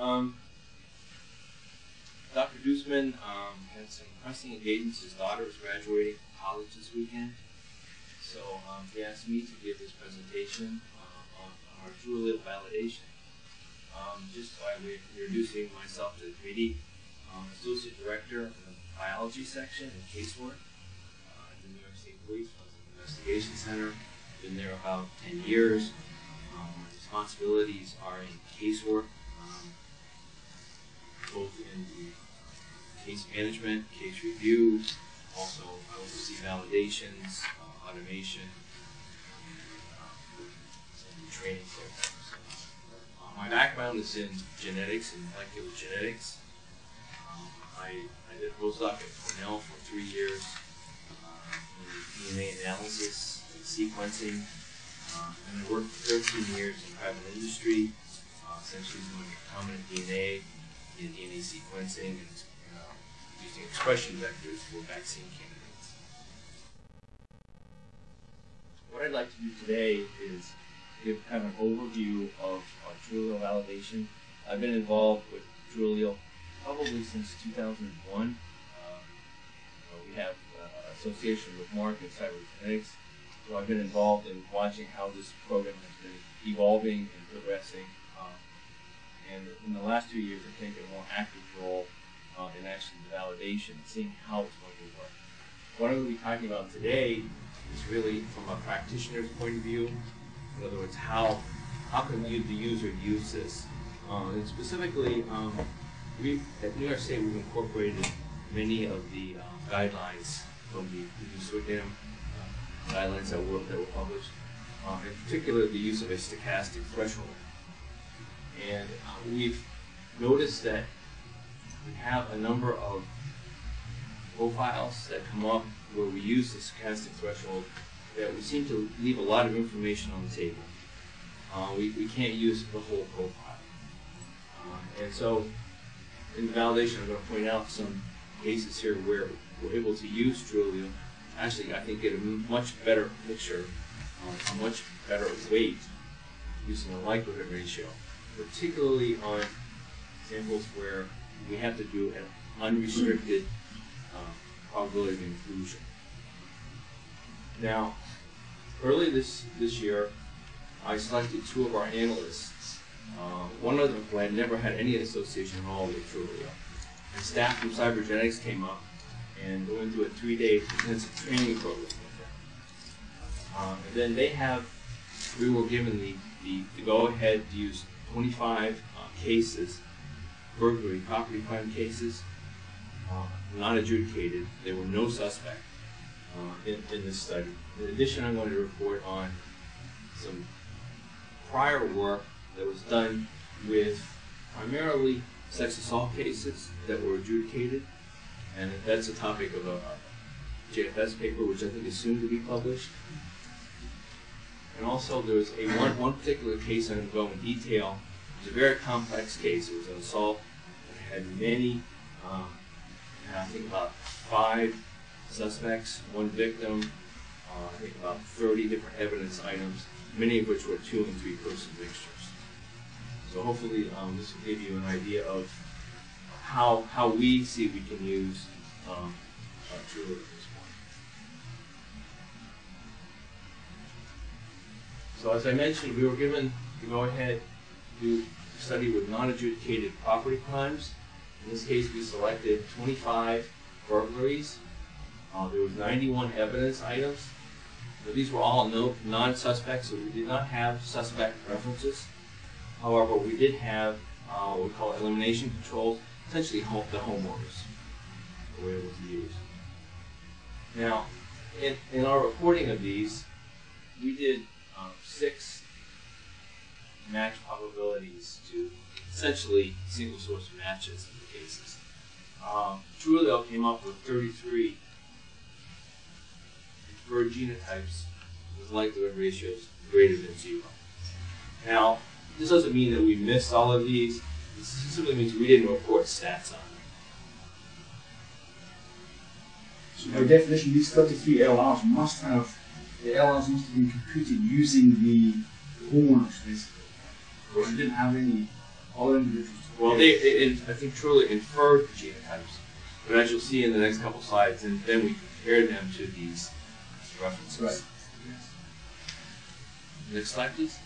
Dr. Duseman had some pressing engagements. His daughter was graduating from college this weekend. So he asked me to give this presentation on our TrueAllele validation. Just by way of introducing myself to the committee, I'm Associate Director of the Biology Section and Casework at the New York State Police. I was at the Investigation Center. I've been there about 10 years. My responsibilities are in casework, both in the case management, case review. Also, I oversee validations, automation, and training there. My background is in genetics and molecular genetics. I did a postdoc at Cornell for 3 years in DNA analysis and sequencing. And I worked for 13 years in private industry, essentially doing recombinant DNA in DNA sequencing and using expression vectors for vaccine candidates. What I'd like to do today is give kind of an overview of TrueAllele validation. I've been involved with TrueAllele probably since 2001. We have an association with Mark and Cybergenetics, so I've been involved in watching how this program has been evolving and progressing. And in the last 2 years, I've taken a more active role in actually the validation, seeing how it's going to work. What I'm going to be talking about today is really from a practitioner's point of view. In other words, how can the user use this? And specifically, we at New York State, we've incorporated many of the guidelines from the DSM guidelines that were published, in particular the use of a stochastic threshold. And we've noticed that we have a number of profiles that come up where we use the stochastic threshold that we seem to leave a lot of information on the table. We can't use the whole profile. And so in the validation, I'm going to point out some cases here where we're able to use TrueAllele. Actually, I think get a much better picture, a much better weight using a likelihood ratio, particularly on samples where we have to do an unrestricted probability of inclusion. Now, early this year, I selected two of our analysts. One of them who had never had any association at all with TrueAllele. And staff from Cybergenetics came up and went through a 3-day intensive training program with them. And then we were given the go-ahead to use 25 cases, burglary property crime cases, not adjudicated. There were no suspects. In this study. In addition, I'm going to report on some prior work that was done with primarily sex assault cases that were adjudicated, and that's the topic of a JFS paper, which I think is soon to be published. And also, there was one particular case I'm going to go in detail. It was a very complex case. It was an assault that had many, I think about 5 suspects, 1 victim, I think about 30 different evidence items, many of which were 2- and 3- person mixtures. So hopefully this will give you an idea of how we see we can use TrueAllele at this point. So as I mentioned, we were given to go ahead to study with non-adjudicated property crimes. In this case, we selected 25 burglaries. There was 91 evidence items. So these were all non-suspects, so we did not have suspect references. However, we did have what we call elimination controls, essentially the homeworkers we were able to use. Now, in our reporting of these, we did 6 match probabilities to essentially single source matches in the cases. TrueAllele came up with 33 for genotypes with likelihood ratios greater than 0. Now, this doesn't mean that we missed all of these. This simply means we didn't report stats on them. So by definition, these 33 LRs must have been computed using the homeowners, basically. Because you didn't have any other individuals to Well, I think truly inferred the genotypes, but as you'll see in the next couple slides, and then we compare them to these references. Right. Next slide, please.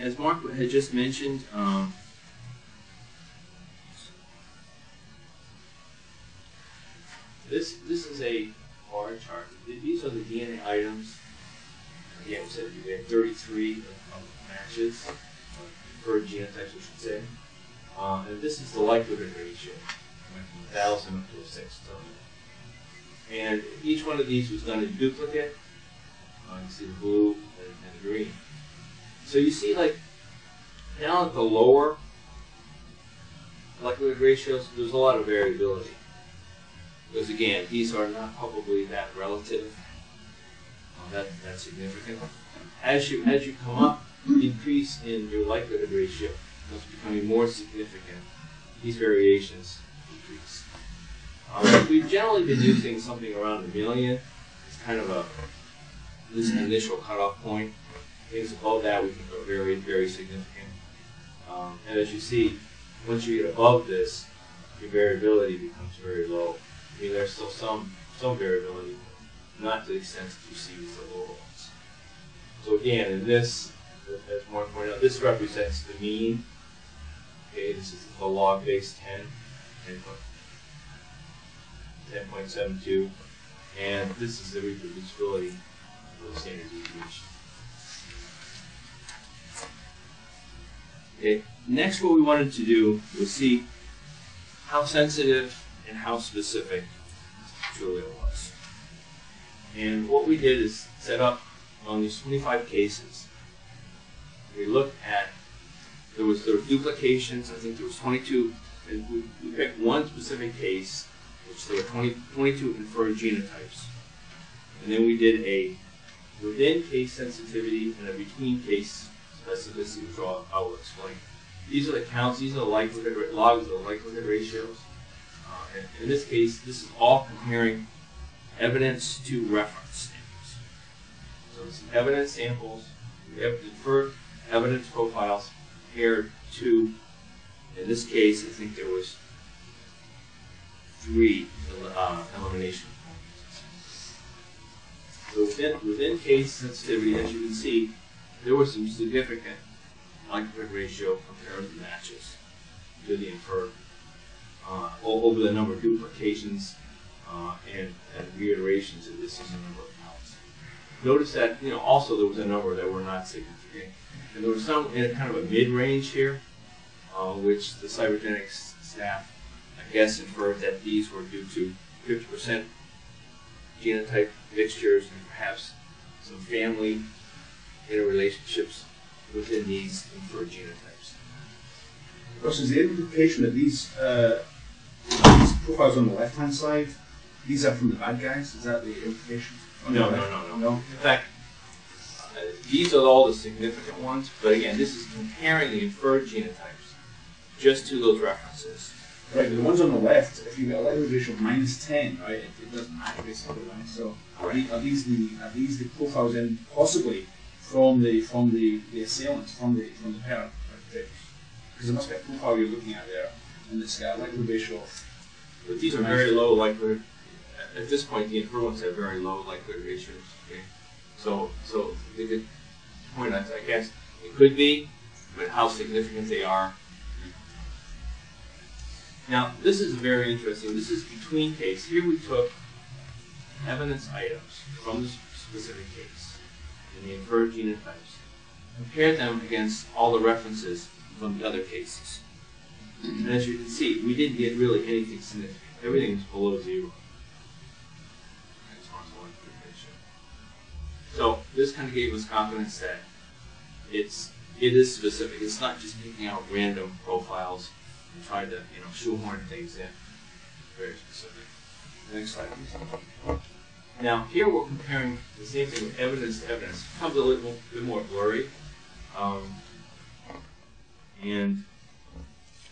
As Mark had just mentioned, this is a bar chart. These are the DNA items. Again, we said we had 33 matches, inferred genotypes, we should say. And this is the likelihood ratio, went from 1,000 up to 6,000. And each one of these was done in duplicate. You see the blue and the green. So you see, like, down at the lower likelihood ratios, there's a lot of variability. Because again, these are not probably that relative, that significant. As you come up, the increase in your likelihood ratio is becoming more significant. These variations increase. We've generally been using something around 1 million. It's kind of this initial cutoff point. Things above that we think are very, very significant. And as you see, once you get above this, your variability becomes very low. I mean, there's still some variability, not to the extent that you see with the lower ones. So again, in this, as Mark pointed out, this represents the mean. Okay, this is the log base 10.72, and this is the reproducibility of the standard deviation. Okay, next what we wanted to do was see how sensitive and how specific Julio was. And what we did is set up on these 25 cases. We looked at, there were duplications, I think there was 22, and we picked one specific case, which there were 22 inferred genotypes. And then we did a within case sensitivity and a between case specificity, which I will explain. These are the counts, these are the likelihood, logs of the likelihood ratios. And in this case, this is all comparing evidence to reference samples. So it's evidence samples, we have inferred evidence profiles compared to, in this case, I think there was 3 elimination points. So within case sensitivity, as you can see, there was some significant likelihood ratio compared to matches to the inferred over the number of duplications and reiterations of this is the number of counts. Notice that, you know, also there was a number that were not significant. And there was some in a kind of a mid-range here, which the Cybergenetics staff, I guess, inferred that these were due to 50% genotype mixtures and perhaps some family interrelationships within these inferred genotypes. Russ, is the implication that these profiles on the left-hand side, these are from the bad guys? Is that the implication? No. In fact, these are all the significant ones, but again, this is comparing the inferred genotypes just to those references. Right, but the ones on the left, if you've got a likelihood ratio of -10, right, it doesn't matter basically, right? So are these the profiles then possibly from the assailants, from the parent perpetrators? Because there must be a profile you're looking at there, and it's got a likelihood ratio of. But these are very low likelihood. At this point, the inferred ones have very low likelihood ratios. Okay? So the good point, I guess, it could be, but how significant they are. Now, this is very interesting. This is between case. Here we took evidence items from this specific case and the inferred genotypes, compared them against all the references from the other cases. And as you can see, we didn't get really anything significant. Everything was below 0. So this kind of gave us confidence that it is specific. It's not just picking out random profiles and trying to, you know, shoehorn things in. Very specific. Next slide, please. Now here we're comparing the same thing with evidence to evidence. It becomes a little bit more blurry. And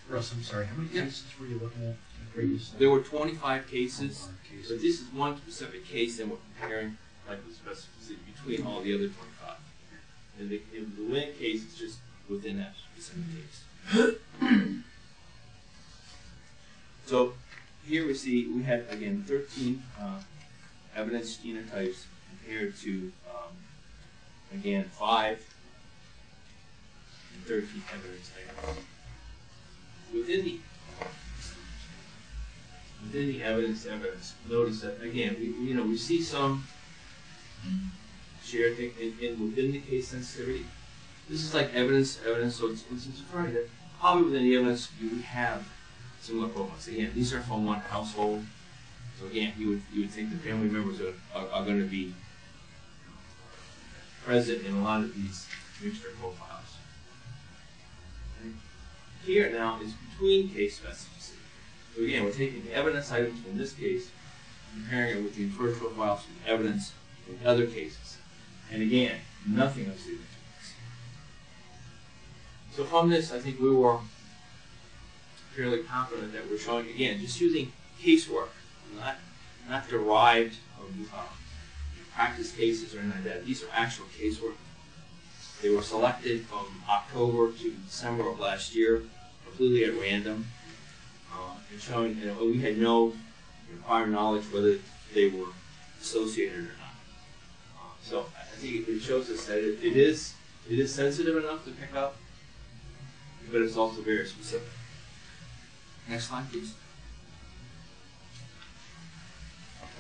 Russ, I'm sorry, how many cases were you looking at the previous? There were 25 cases, but this is one specific case, and we're comparing like the specificity between all the other 25. And the win case is just within that specific case. So here we see we had, again, 13 evidence genotypes compared to, again, 5 and 13 evidence items. Within the evidence, notice that, again, we see some shared thing in within the case sensitivity. This is like evidence, so it's right that probably within the evidence you would have similar profiles. Again, these are from one household, so again, you would think the family members are going to be present in a lot of these mixture profiles. Okay. Here now is between case specificity. So again, we're taking the evidence items in this case, comparing it with the inferred profiles from evidence in other cases. And again, nothing of significance. So from this, I think we were fairly confident that we're showing, again, just using casework, not derived of practice cases or anything like that. These are actual casework. They were selected from October to December of last year, completely at random, and showing that we had no prior knowledge whether they were associated or not. So I think it shows us that it is sensitive enough to pick up, but it's also very specific. Next slide, please.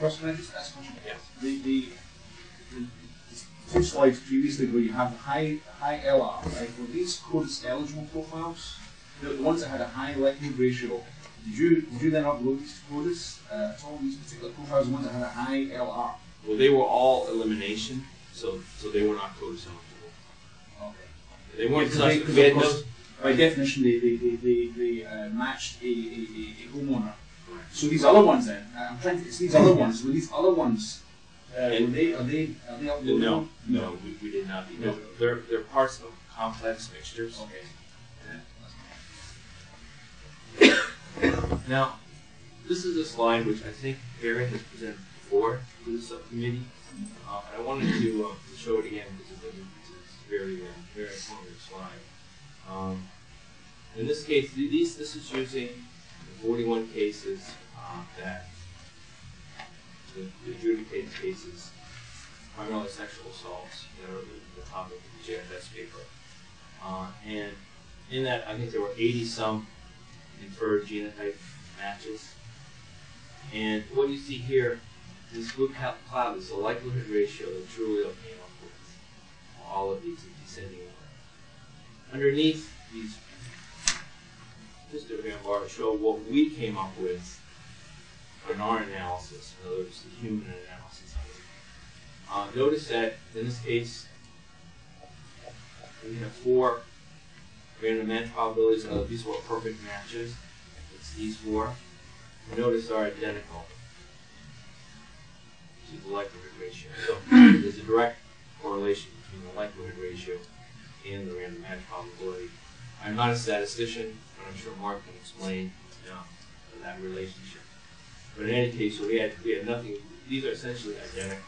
Russ, can I just ask one? Yes. The two slides previously where you have the high LR, right? Were these CODIS eligible profiles? The ones that had a high likelihood ratio, did you then upload these to CODIS at all? These particular profiles, the ones that had a high LR? Well, they were all elimination, so they were not CODIS eligible. Okay. They weren't because by definition, they matched a homeowner. Right. So these other ones then, I'm trying to, it's these other ones, were these other ones, are they uploadable? No, we did not. No. They're parts of complex mixtures. Okay. Yeah. Now, this is a slide which I think Eric has presented before to the subcommittee. And I wanted to show it again because it's a very, very informative slide. In this case, this is using the 41 cases that the adjudicated cases, primarily sexual assaults, that are the topic of the JFS paper. And in that, I think there were 80-some inferred genotype matches. And what you see here, this blue cloud is the likelihood ratio that TrueAllele came up with all of these descending. Underneath these histogram bars show what we came up with in our analysis, in other words, the human analysis. Notice that in this case, we have 4 random match probabilities, and these were perfect matches. It's these 4. Notice are identical to the likelihood ratio. So there's a direct correlation between the likelihood ratio and the random match probability. I'm not a statistician, but I'm sure Mark can explain that relationship. But in any case, we had nothing. These are essentially identical.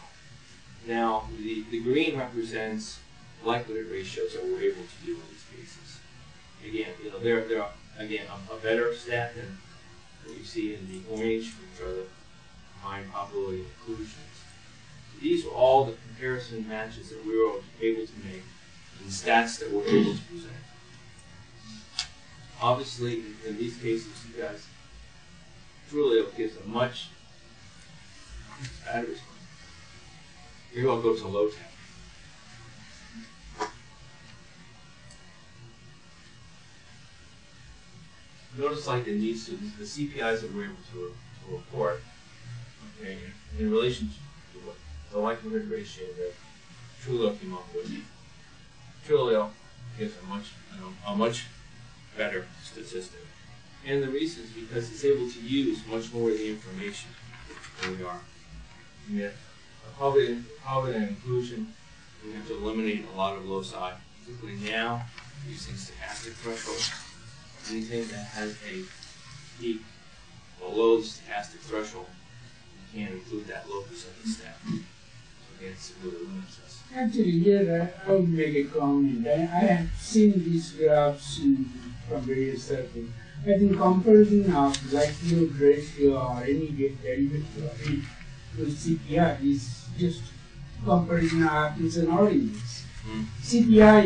Now, the green represents likelihood ratios that we're able to do in these cases. Again, they're again a better stat than what you see in the orange, which are the combined probability inclusions. So these were all the comparison matches that we were able to make, and stats that we're able to present. Obviously, in these cases, you guys truly gives a much bad response. Here I'll go to low tech. Notice, like in these students, the CPIs that we're able to report, okay, in relation to what the likelihood ratio that TrueAllele came up with. TrueAllele gives a much better statistic. And the reason is because it's able to use much more of the information than we are. And yet, probably in inclusion, we have to eliminate a lot of loci, particularly now, using stochastic thresholds. Anything that has a peak below the stochastic threshold, you can't include that locus in the stat. So again, it's really limits us. Actually, here I would make a comment. I have seen these graphs in from various circles. But in comparison of likelihood ratio or any derivative of it to CPR is just comparison of apples and oranges. Mm. CPR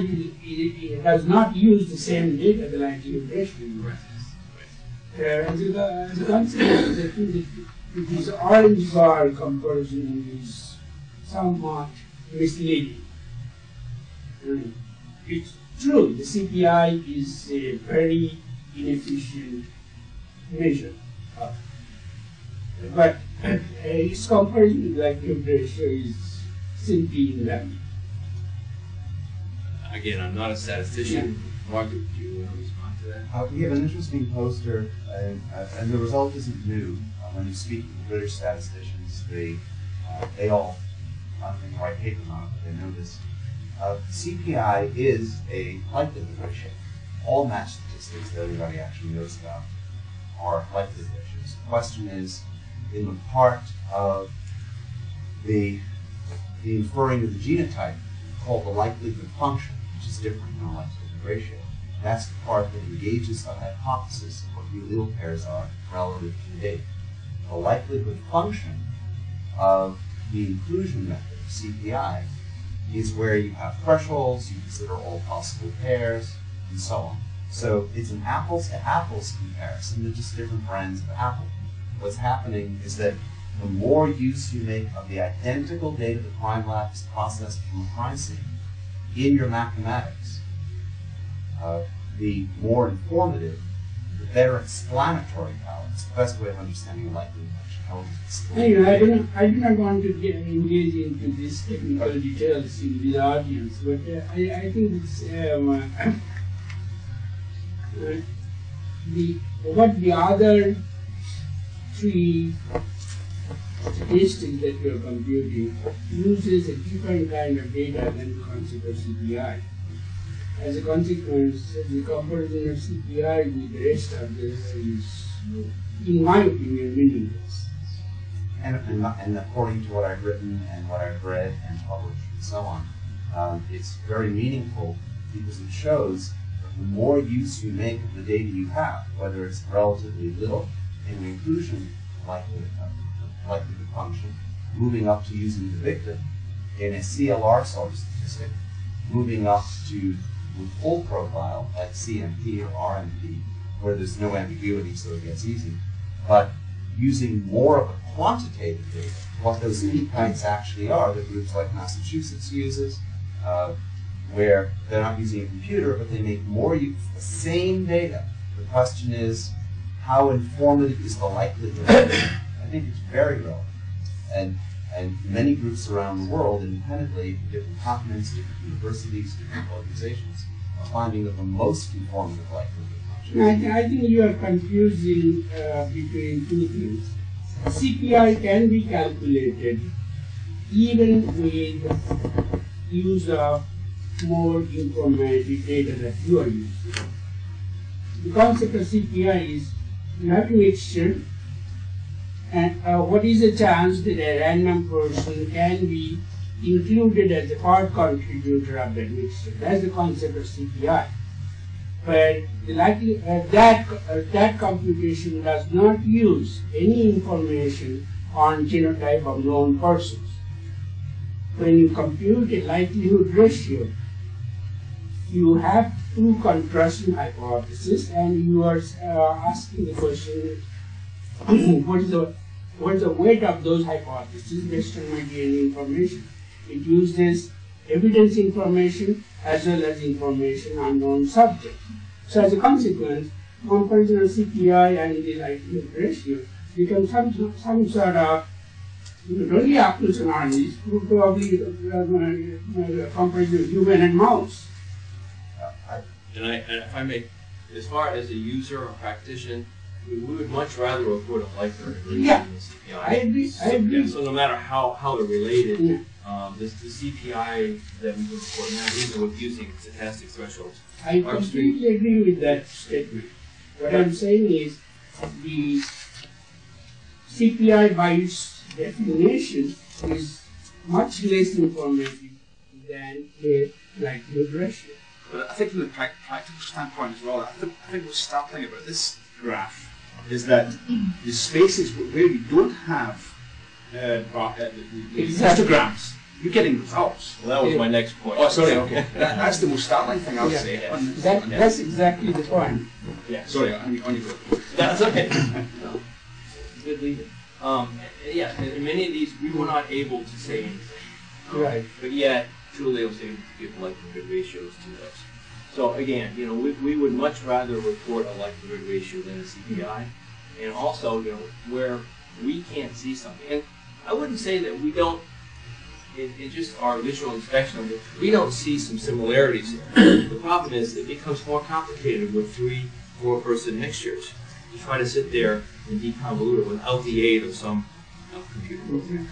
it does not use the same data, the likelihood ratio uses. As a consequence, I think that this orange bar comparison is somewhat misleading. It's true, the CPI is a very inefficient measure, but its comparison likelihood ratio is simply invalid. Again, I'm not a statistician. Mark, do you want to respond to that? We have an interesting poster, and the result isn't new. When you speak to British statisticians, they all, not only white paper on it, but they know this. CPI is a likelihood ratio. All match statistics that everybody actually knows about are likelihood ratios. The question is, in the part of the inferring of the genotype called the likelihood function, which is different than a likelihood ratio, that's the part that engages on the hypothesis of what the allele pairs are relative to the data. The likelihood function of the inclusion method, CPI, is where you have thresholds, you consider all possible pairs, and so on. So it's an apples-to-apples comparison. They're just different brands of apple. What's happening is that the more use you make of the identical data the crime lab has processed from a crime scene in your mathematics, the more informative, the better explanatory power. It's the best way of understanding likelihood. Anyway, I do not want to get engaged into these technical details in this audience, but I think it's, what the other three statistics that we are computing uses a different kind of data than the concept of CPI. As a consequence, the comparison of CPI with the rest of this is, in my opinion, meaningless. And according to what I've written and what I've read and published and so on, it's very meaningful because it shows that the more use you make of the data you have, whether it's relatively little in the inclusion likelihood function, moving up to using the victim in a CLR sort of statistic, moving up to the full profile at CMP or RMP, where there's no ambiguity so it gets easy, but using more of a quantitative data, what those key points actually are that groups like Massachusetts uses, where they're not using a computer, but they make more use of the same data. The question is, how informative is the likelihood? I think it's very relevant. And many groups around the world, independently, different continents, different universities, different organizations, are finding that the most informative likelihood. I think you are confusing between two things. CPI can be calculated even with use of more informative data that you are using. The concept of CPI is you have to make sure and what is the chance that a random person can be included as a part contributor of that mixture. That's the concept of CPI. But the likelihood that computation does not use any information on genotype of known persons. When you compute a likelihood ratio, you have two contrasting hypotheses, and you are asking the question, what is the weight of those hypotheses based on median information? It uses evidence information as well as information on known subjects. So as a consequence, comparison of CPI and the likelihood ratio becomes some sort of really apples and oranges, probably comparison of human and mouse. And if I may, as far as a user or practitioner, we would much rather report a likelihood ratio than the CPI. I agree. So no matter how they're related, the CPI that we report now, even with using stochastic thresholds. I completely agree with that statement. What I'm saying is the CPI by its definition is much less informative than a likelihood ratio. But I think from the practical standpoint as well, I think what's startling about this graph is that the spaces where you don't have histograms, you're getting results. Well, that was my next point. Oh, sorry, okay. That's the most startling thing I would say. Yeah. That's exactly the point. Yeah, sorry, on your go. That's okay. No. Good leader. Yeah, in many of these, we were not able to say anything. Right. But yet, TrueAllele was able to give likelihood ratios to us. So again, you know, we would much rather report a likelihood ratio than a CPI. And also, you know, where we can't see something. And I wouldn't say that we don't, in just our visual inspection of it, we don't see some similarities there. The problem is it becomes more complicated with 3-4 person mixtures. You try to sit there and deconvolute it without the aid of some computer program.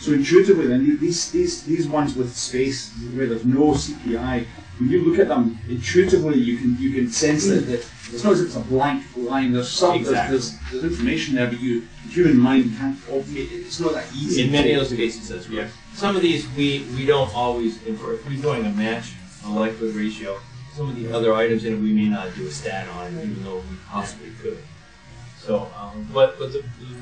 So intuitively then, these ones with space where there's no CPI, when you look at them intuitively, you can sense that it's not as if it's a blank line. There's some there's information there, but the human mind can't. It's not that easy. In many of those cases, that's right. Some of these we don't always infer. If we're doing a match, a likelihood ratio, some of the other items in it we may not do a stat on, even though we possibly could. So, but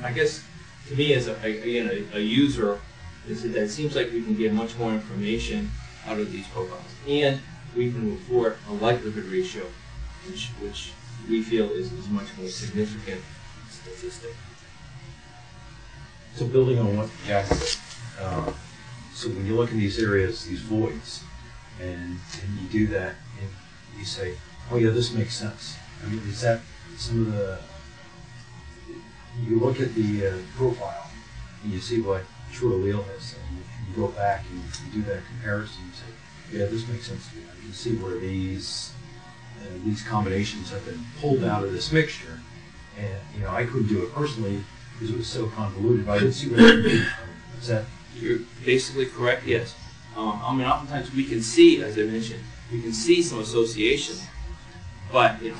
I guess to me as a user, is that it seems like we can get much more information out of these profiles, and we can report a likelihood ratio, which we feel is much more significant statistic. So building on what Jack said, so when you look in these areas, these voids, and you do that, and you say, oh yeah, this makes sense. I mean, is that some of the, you look at the profile, and you see what TrueAllele is, and you go back and you do that comparison, and say, yeah, this makes sense to me. I can see where these combinations have been pulled out of this mixture, and you know I couldn't do it personally because it was so convoluted. But I didn't see what it did. Is that you're basically correct? Yes. I mean, oftentimes we can see, as I mentioned, we can see some association, but you know,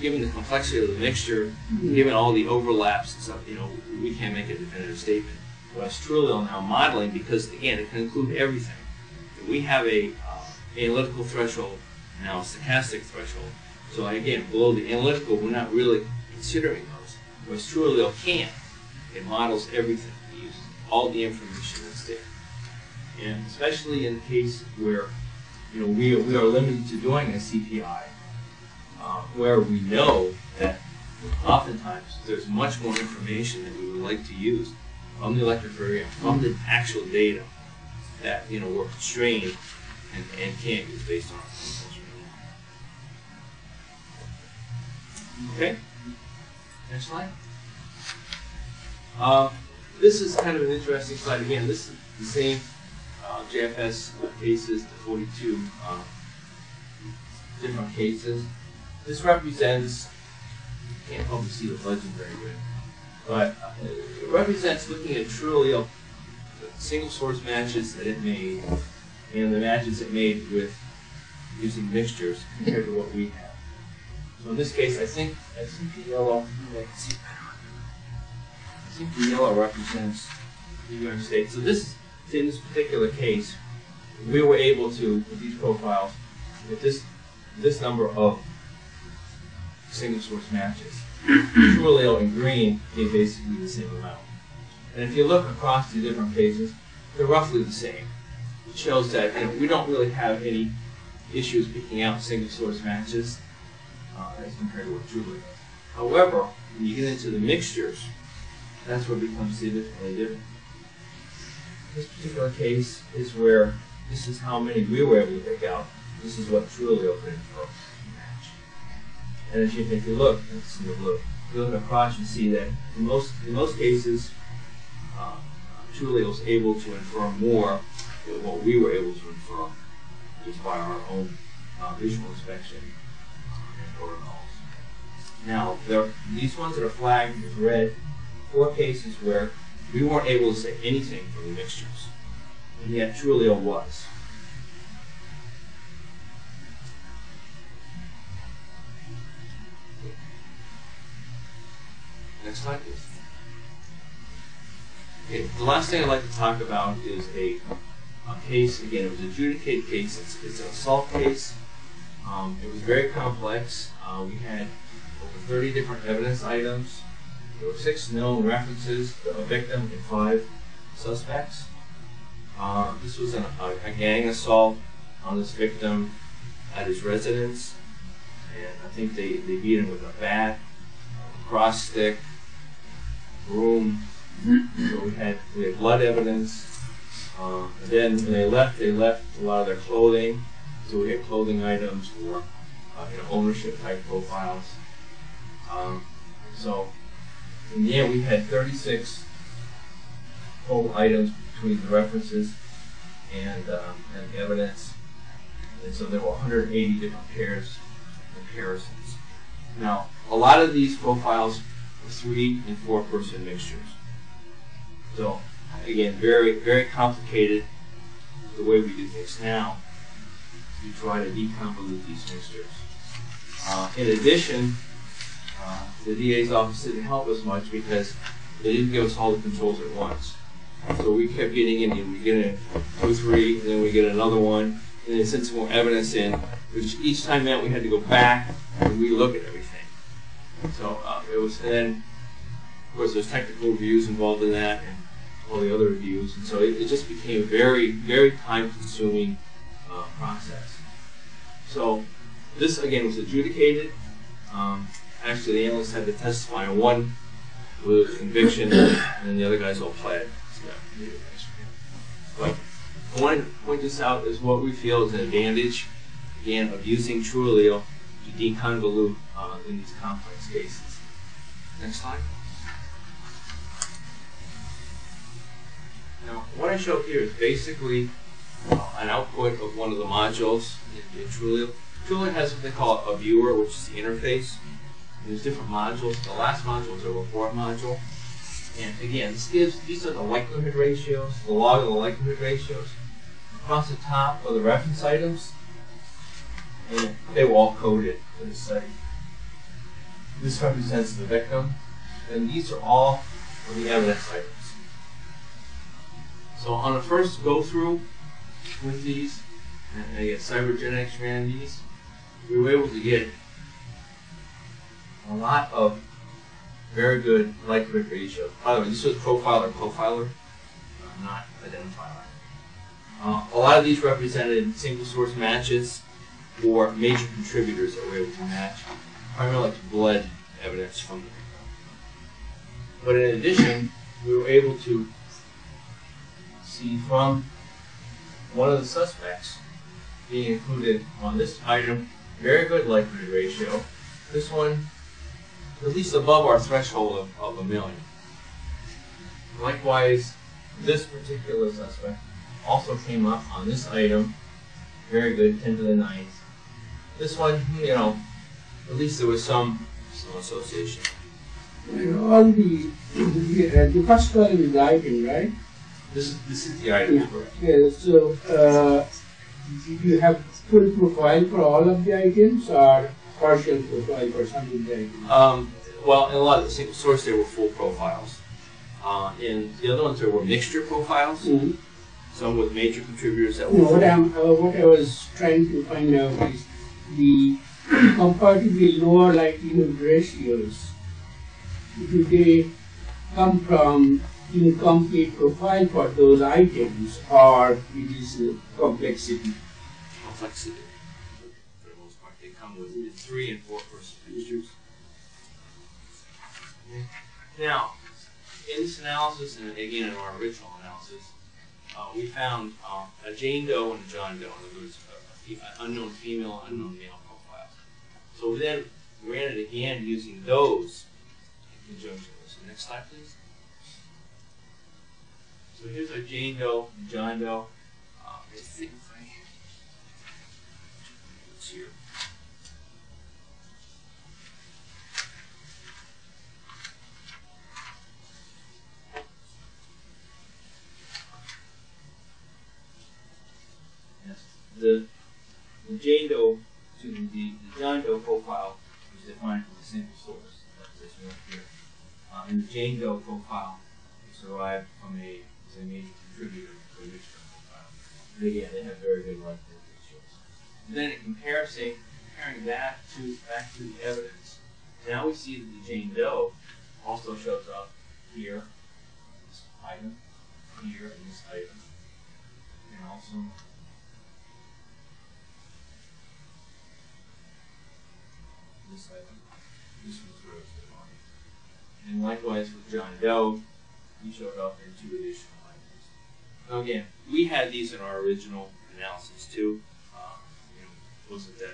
given the complexity of the mixture, given all the overlaps and stuff, you know, we can't make a definitive statement. Whereas TrueAllele now modeling, because again, it can include everything. We have a analytical threshold and now a stochastic threshold. So again, below the analytical, we're not really considering those. Whereas TrueAllele can. It models everything. It uses all the information that's there. And especially in the case where you know we are limited to doing a CPI, where we know that oftentimes there's much more information that we would like to use from the electrophoregram, from the actual data, that you know we're constrained and can't use based on our results right now. Okay, next slide. This is kind of an interesting slide. Again, this is the same JFS cases, the 42 different cases. This represents, you can't probably see the legend very good, but it represents looking at TrueAllele single source matches that it made, and the matches it made with using mixtures compared to what we have. So in this case, I think the yellow, represents the United States. So this, in this particular case, we were able to, with these profiles, with this number of single source matches, TrueAllele in green gave basically the same amount. And if you look across the different cases, they're roughly the same. It shows that you know, we don't really have any issues picking out single source matches as compared to what TrueAllele is. However, when you get into the mixtures, that's where it becomes significantly different. This particular case is where this is how many we were able to pick out. This is what TrueAllele could infer from the match. And if you look, it's in the blue. If you look across, you see that in most cases, TrueAllele was able to infer more than what we were able to infer just by our own visual inspection and protocols. Now, these ones that are flagged with red, 4 cases where we weren't able to say anything from the mixtures, and yet TrueAllele was. Next slide, please. Okay, the last thing I'd like to talk about is a case. Again, it was an adjudicated case. It's an assault case. It was very complex. We had over 30 different evidence items. There were 6 known references to a victim and 5 suspects. This was a gang assault on this victim at his residence, and I think they beat him with a bat, a cross stick, broom. So we had blood evidence. And then when they left a lot of their clothing. So we had clothing items or ownership type profiles. So in the end, we had 36 total items between the references and the evidence. And so there were 180 different pairs of comparisons. Now, a lot of these profiles were 3- and 4- person mixtures. So, again, very, very complicated the way we do things now. We try to deconvolute these mixtures. In addition, the DA's office didn't help us much because they didn't give us all the controls at once. So we kept getting in, and we get in 2, 3, and then we get another one, and then send some more evidence in, which each time meant we had to go back and relook at everything. So it was, and then, of course, there's technical reviews involved in that and all the other reviews, and so it just became a very, very time-consuming process. So this, again, was adjudicated. Actually, the analysts had to testify on one with conviction, and then the other guys all pled. But I wanted to point this out as what we feel is an advantage, again, of using TrueAllele to deconvolute in these complex cases. Next slide. Now, what I show here is basically an output of one of the modules in TrueAllele. TrueAllele has what they call a viewer, which is the interface. And there's different modules. The last module is a report module. And again, this gives, these are the likelihood ratios, the log of the likelihood ratios. Across the top are the reference items, and they were all coded for the study. This represents the victim, and these are all of the evidence items. So on the first go through with these, and I guess Cybergenetics ran these, we were able to get a lot of very good likelihood ratio. By the way, this was profiler, not identifier. A lot of these represented single source matches or major contributors that were able to match, primarily like blood evidence from the victim. But in addition, we were able to see from one of the suspects being included on this item, very good likelihood ratio. This one, at least above our threshold of 1 million. Likewise, this particular suspect also came up on this item, very good, 10⁹. This one, at least there was some association. All the first column is the item, right? This is the item, yeah. Correct. Yeah, so you have full profile for all of the items, or partial profile for some of the items? Well, in a lot of the single source, there were full profiles. In the other ones, there were mixture profiles, some with major contributors that were. No, what I was trying to find out is the comparatively lower likelihood ratios. Do they come from incomplete profile for those items, or it is complexity? Complexity. For the most part, they come within 3- and 4- person mixtures. Now, in this analysis, and again in our original analysis, we found a Jane Doe and a John Doe, and there was an unknown female, unknown male profiles. So we then ran it again using those in conjunction with this. Next slide, please. So here's our Jane Doe and John Doe. I think it's here. The Jane Doe to the John Doe profile was defined from a single source. That's this right here. And the Jane Doe profile was derived from a major contributor to a mixture profile. But again, they have very good run ratios. And then in comparison, comparing that to back to the evidence, now we see that the Jane Doe also shows up here, this item, here, and this item, and also this item. This one's rose to the body. And likewise with John Doe, he showed up in two additional items. Now again, we had these in our original analysis too. It wasn't that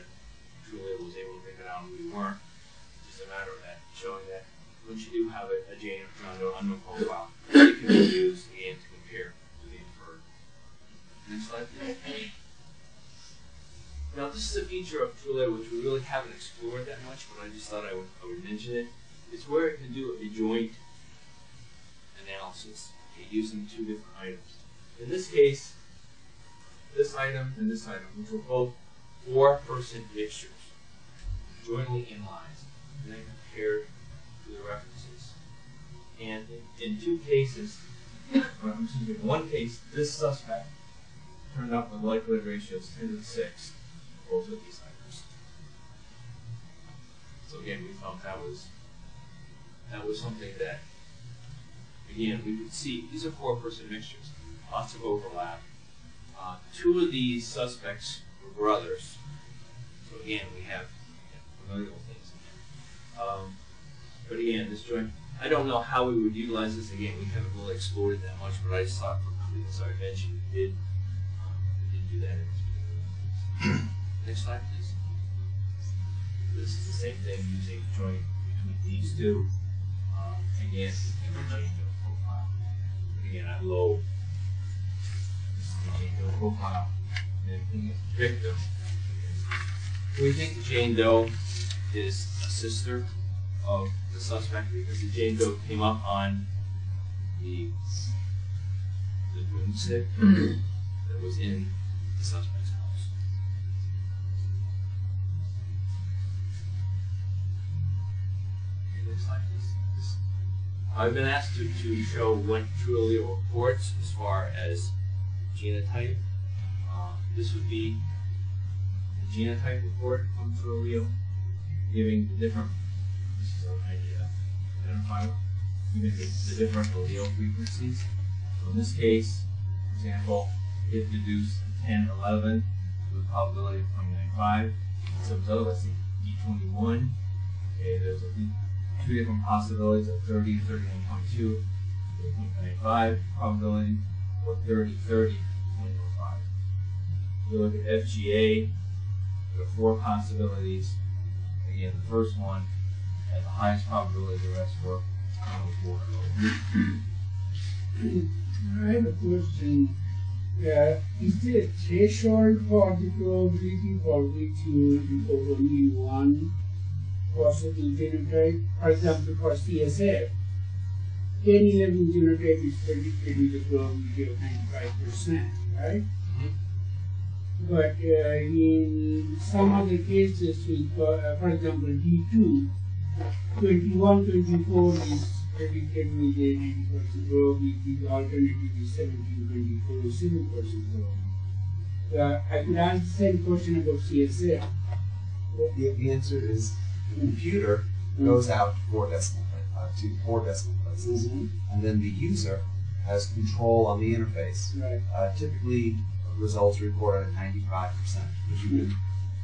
Julio was able to pick it out and we weren't. It's just a matter of that, showing that once you do have a Jane or John Doe unknown profile, it can be used again to compare to the inferred. Next slide, please. Now this is a feature of TrueAllele which we really haven't explored that much, but I just thought I would mention it. It's where it can do a joint analysis, okay, using two different items. In this case, this item and this item, which were both four-person mixtures, jointly analyzed and then compared to the references. And in two cases, in one case, this suspect turned up with likelihood ratios 10 to the 6. Both of these items. So again, we felt that was something that, again, we could see these are four-person mixtures, lots of overlap. Two of these suspects were brothers. So again, we have familial things in there. But again, this joint, I don't know how we would utilize this. Again, we haven't really explored it that much, but I just thought as I mentioned, we did do that in this video. Next slide, please. This is the same thing using joint between these two. Again, you can change the profile. Again, I low. This is the Jane Doe profile. And then victim. We think the Jane Doe is a sister of the suspect because the Jane Doe came up on the broomstick that was in the suspect. I've been asked to show what TrueAllele reports as far as genotype. This would be a genotype report from TrueAllele, giving the different, this is an identifier, giving the different allele frequencies. So in this case, for example, it deduced 10, 11 with a probability of 0.95. So it's obviously D21. Okay, there's a two different possibilities of 30 to 31.2, 3.95, probability, or 30, 0.05. We look at FGA, there are four possibilities. Again, the first one has the highest probability, the rest were 0.04 and over. I have a question. Is there a threshold for the probability for which you will be only one positive genotype, for example, for CSF, 10-11 genotype is predicted with a probability of 95%, right? But in some other cases, for example, D2, 21-24 is predicted with a 90% probability, the alternative is 17-24 is 7% probability. I could answer the same question about CSF. Well, the answer is the computer goes out to 4 decimal places, and then the user has control on the interface. Right. Typically, results recorded at 95%, but you can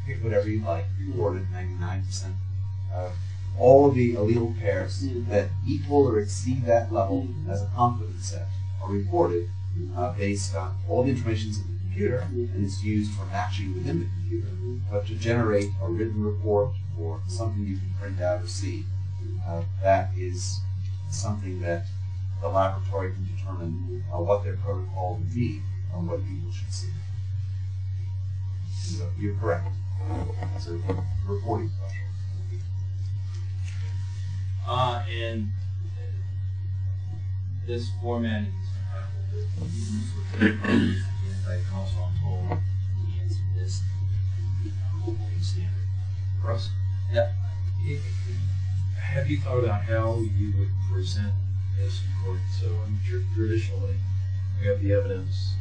pick whatever you like, recorded at 99%. All of the allele pairs that equal or exceed that level as a confidence set are reported based on all the information in the computer, and it's used for matching within the computer, but to generate a written report or something you can print out or see. That is something that the laboratory can determine what their protocol would be on what people should see. So you're correct. It's a reporting question. And this formatting is compatible with also on total this standard. Russ? Yeah. Have you thought about how you would present this in court? So, traditionally, we have the evidence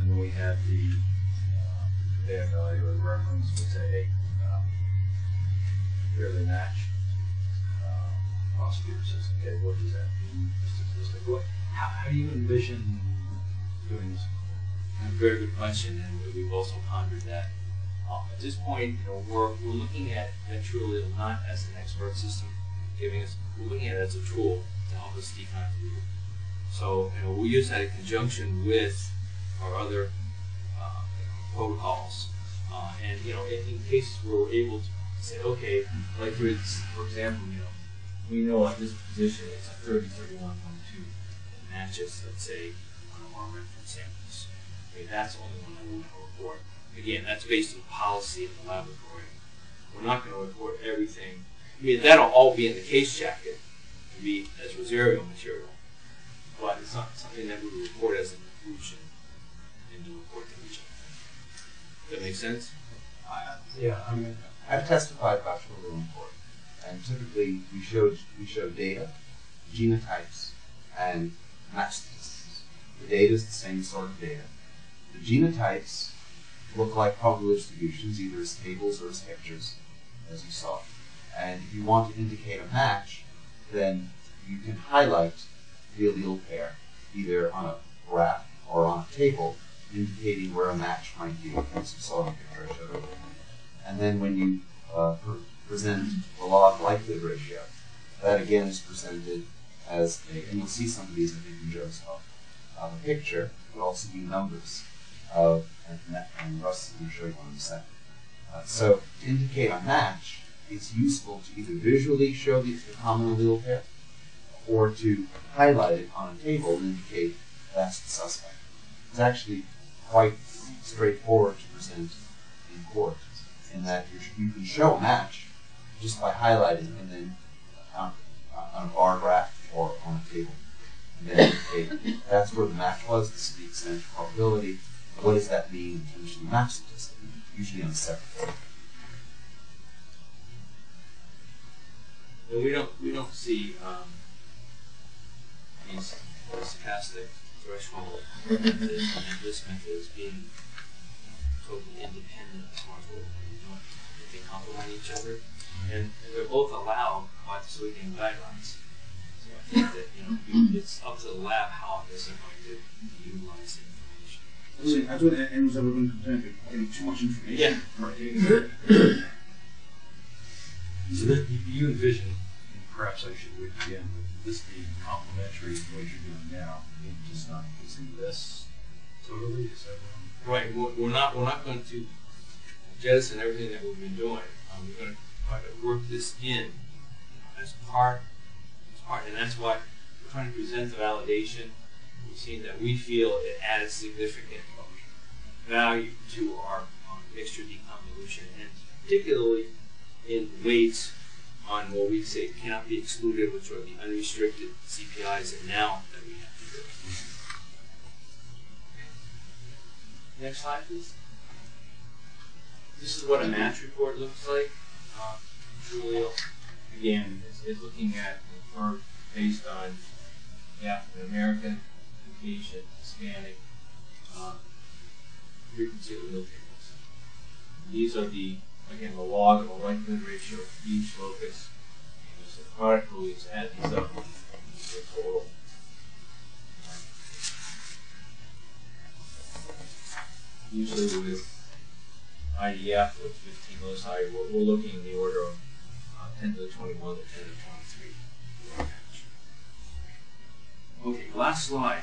And then we had the evaluated reference, we say, hey, here they match. Prosecutor says, okay, what does that mean statistically? How do you envision doing this? A very good question, and we've also pondered that. At this point, you know, we're looking at TrueAllele not as an expert system giving us, we're looking at it as a tool to help us deconvolute. So, you know, we use that in conjunction with our other protocols, and you know, in cases where we're able to say, okay, like for example, you know, we know at this position it's a 30, 31, 1, 2 matches, let's say, one of our reference samples. Okay, that's only one that we're going to report. Again, that's based on policy in the laboratory. We're not going to report everything. I mean, that'll all be in the case jacket to be as reserve material, but it's not something that we report as an inclusion in the report that we check. Does that make sense? Yeah, I mean, I've testified about TrueAllele report, and typically we show data, genotypes, and match statistics. The data is the same sort of data. The genotypes look like probability distributions, either as tables or as pictures, as you saw. And if you want to indicate a match, then you can highlight the allele pair, either on a graph or on a table, indicating where a match might be, as you saw in the picture I showed earlier. And then when you present the log likelihood ratio, that again is presented as a, and you'll see some of these, I think, in Joe's help, a picture, but also be numbers of, and Russ is going to show you one in a second. So to indicate a match, it's useful to either visually show the common allele pair, or to highlight it on a table and indicate that's the suspect. It's actually quite straightforward to present in court, in that you can show a match just by highlighting and then on a bar graph or on a table. And then indicate that's where the match was, this is the extent of probability. What does that mean in terms of the match statistic? Usually on a separate table. And we don't see these stochastic threshold methods and this method as being totally independent as far as what we're doing. They complement each other, and they're both allowed by the Swedish guidelines. So I think that, you know, it's up to the lab how this is going to utilize it. That's what Aaron's ever been concerned with, getting too much information. Yeah. Right. So that you envision, and perhaps I should wait again, but this being complementary to what you're doing now, and just not using this totally? Is that right? We're not going to jettison everything that we've been doing. We're going to try to work this in as part, and that's why we're trying to present the validation. We've seen that we feel it adds significant value to our mixture deconvolution, and particularly in weights on what we say cannot be excluded, which are the unrestricted CPIs and now that we have to do. Next slide, please. This is what a match report looks like. TrueAllele, again, is looking at or based on African-American, Asian, Hispanic, frequency of allele tables. These are the, again, the log of a likelihood ratio for each locus. And just the product rule is add these up to the total. Usually with IDF, with 15 loci, we're looking in the order of 10 to the 21 to 10 to the 23. Okay, last slide.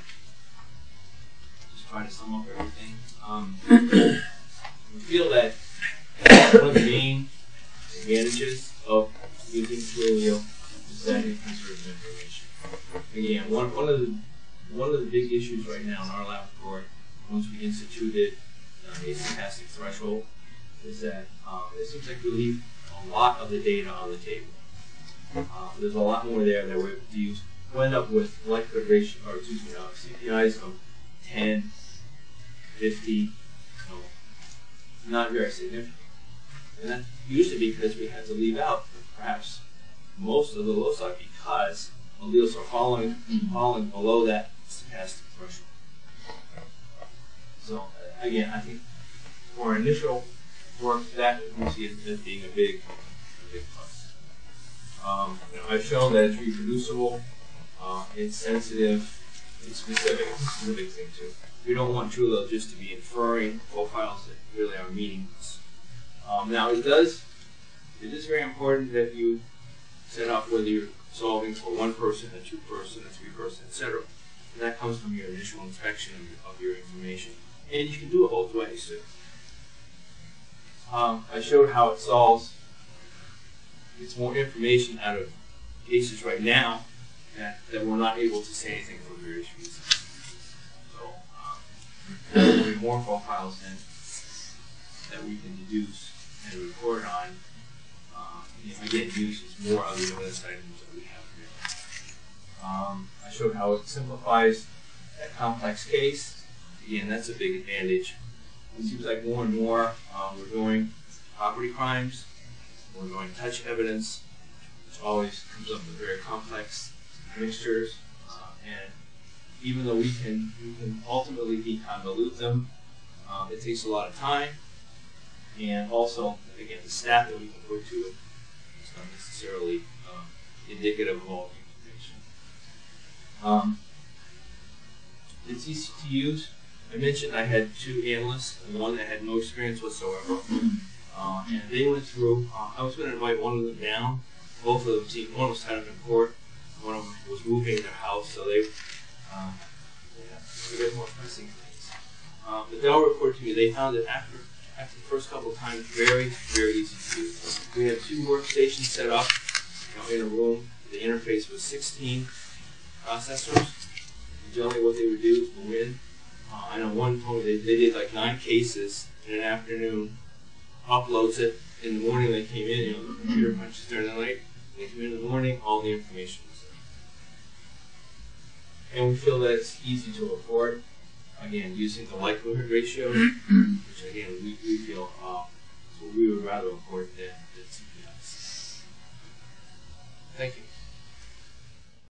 Just try to sum up everything. We feel that one of the main advantages of using TrueAllele is that it conserves information. Again, one of the big issues right now in our laboratory, once we instituted a stochastic threshold, is that it seems like we leave a lot of the data on the table. There's a lot more there that we're able to use. We'll end up with likelihood ratio, or excuse me, CPIs of 10, 50, not very significant. And that's usually because we had to leave out perhaps most of the loci because alleles are falling below that stochastic threshold. So again, I think for initial work, that we see it as being a big, big plus. You know, I've shown that it's reproducible, it's sensitive, it's specific. This is a big thing too. We don't want TrueAllele just to be inferring profiles that really are meaningless. Now it is very important that you set up whether you're solving for one person, a two person, a three person, etc. And that comes from your initial inspection of your information. And you can do it both ways too. I showed how it solves, gets more information out of cases right now that we're not able to say anything for various reasons. So there will be more profiles then that we can deduce and report on. Again, uses more of the list items that we have here. I showed how it simplifies that complex case. Again, that's a big advantage. It seems like more and more we're doing property crimes, we're doing touch evidence, which always comes up with very complex mixtures. And even though we can ultimately deconvolute them, it takes a lot of time. And also, again, the stat that we can put to it is not necessarily indicative of all the information. It's easy to use. I mentioned I had two analysts, and one that had no experience whatsoever. And they went through, I was going to invite one of them down. Both of them seemed, one was tied up in court, one of them was moving their house, so they were more pressing things. But they all reported to me, they found that after the first couple of times, very, very easy to use. We had two workstations set up in a room. The interface was 16 processors. And generally what they would do is go in. I know one told me they did like 9 cases in an afternoon, uploads it. In the morning they came in, the computer punches during the night. They came in the morning, all the information was there. And we feel that it's easy to report. Again, using the likelihood ratio, which again we feel is what we would rather report than